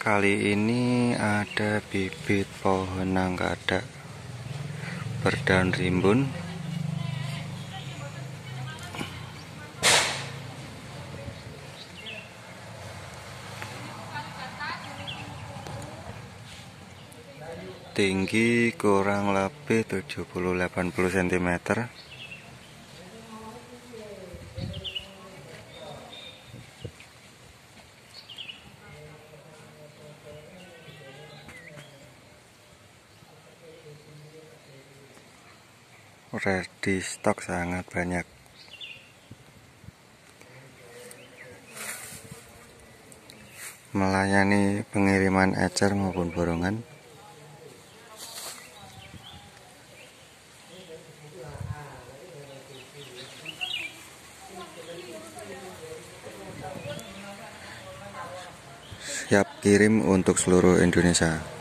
Kali ini ada bibit pohon nangkadak berdaun rimbun. Tinggi kurang lebih 70-80 cm. Ready stok sangat banyak. Melayani pengiriman ecer maupun borongan. Siap kirim untuk seluruh Indonesia.